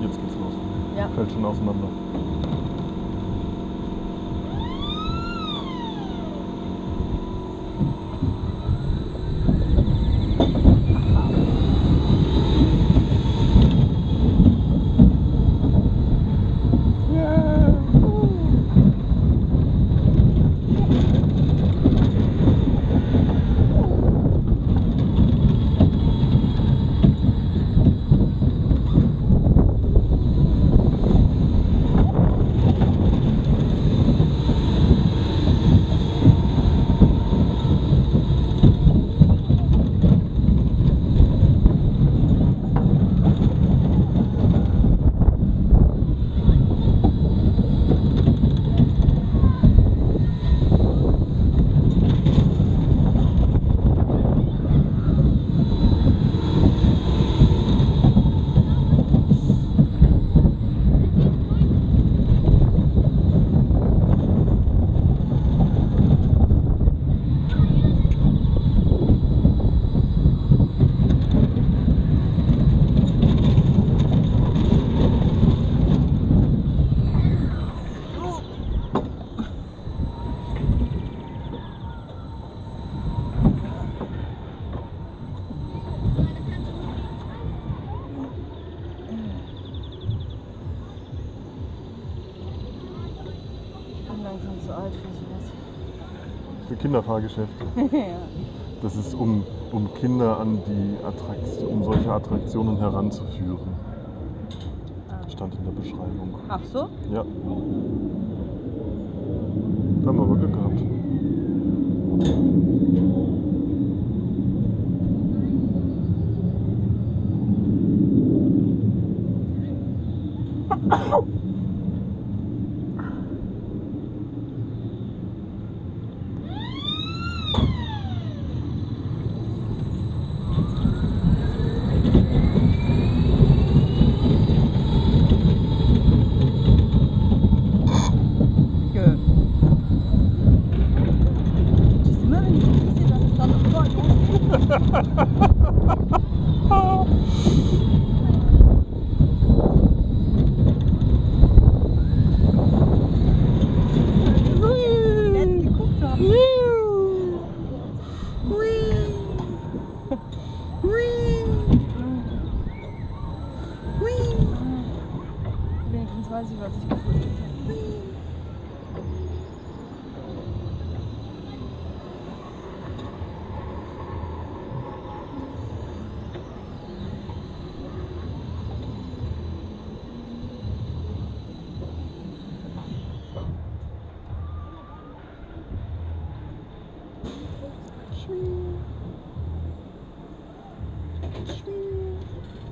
Jetzt geht's los. Ja. Fällt schon auseinander. Für Kinderfahrgeschäfte. Ja. Das ist, um Kinder an die Attraktion, um solche Attraktionen heranzuführen. Stand in der Beschreibung. Ach so? Ja. Da haben wir aber Glück gehabt. Wee!